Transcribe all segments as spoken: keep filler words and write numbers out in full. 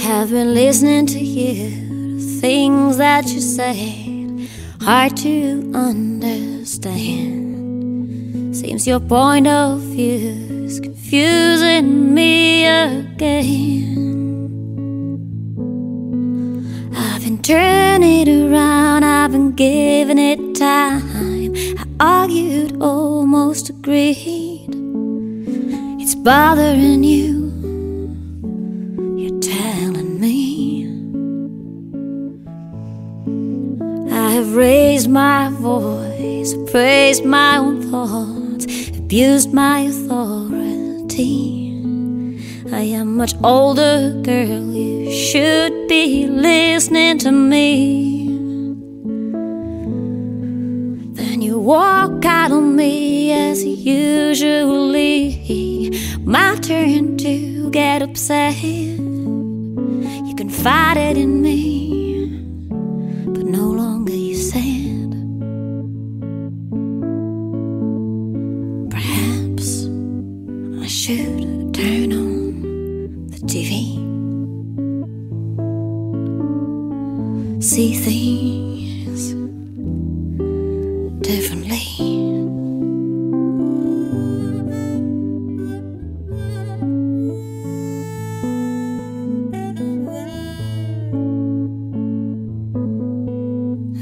I've been listening to you, the things that you said, hard to understand. Seems your point of view is confusing me again. I've been turning it around, I've been giving it time. I argued, almost agreed. It's bothering you, raised my voice, praised my own thoughts, abused my authority. I am much older, girl, you should be listening to me. Then you walk out on me as usually. My turn to get upset. You confided in me, but no longer you said. Perhaps I should turn on the T V, see things differently.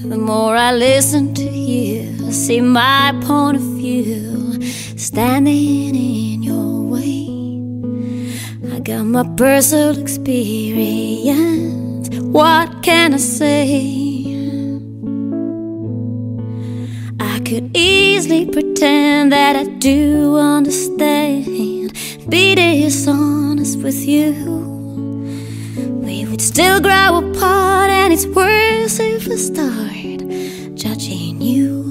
The more I listen to you, I see my point of view standing in your way. I got my personal experience, what can I say? I could easily pretend that I do understand, be dishonest with you. We would still grow apart, and it's worse if I start judging you.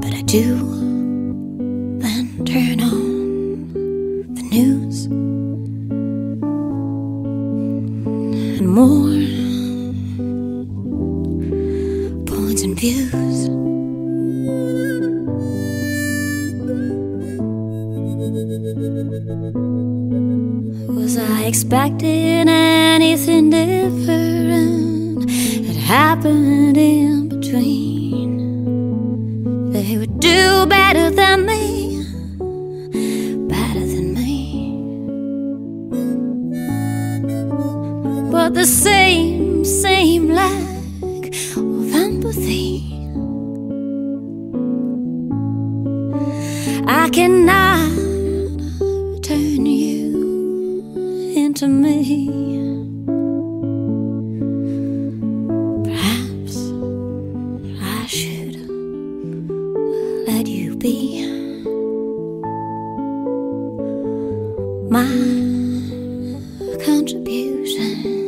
But I do, then turn on the news, and more points and views. Was I expecting anything different? It happened in between. They would do better than me, better than me. But the same, same lack of empathy. I cannot turn you into me. Perhaps I should let you be my contribution.